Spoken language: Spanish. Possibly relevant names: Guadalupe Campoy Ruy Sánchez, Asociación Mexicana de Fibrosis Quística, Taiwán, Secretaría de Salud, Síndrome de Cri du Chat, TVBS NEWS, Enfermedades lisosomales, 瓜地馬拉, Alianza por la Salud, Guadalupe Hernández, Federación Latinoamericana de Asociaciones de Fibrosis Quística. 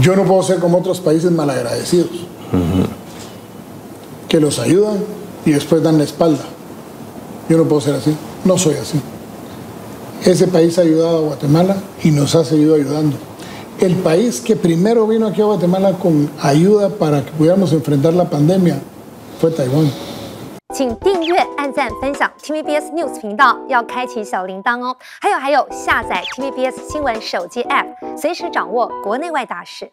Yo no puedo ser como otros países malagradecidos, que los ayudan y después dan la espalda. Yo no puedo ser así, no soy así. Ese país ha ayudado a Guatemala y nos ha seguido ayudando. El país que primero vino aquí a Guatemala con ayuda para que pudiéramos enfrentar la pandemia fue Taiwán. 请订阅、按赞、分享 TVBS News 频道，要开启小铃铛哦。还有，下载 TVBS 新闻手机 App， 随时掌握国内外大事。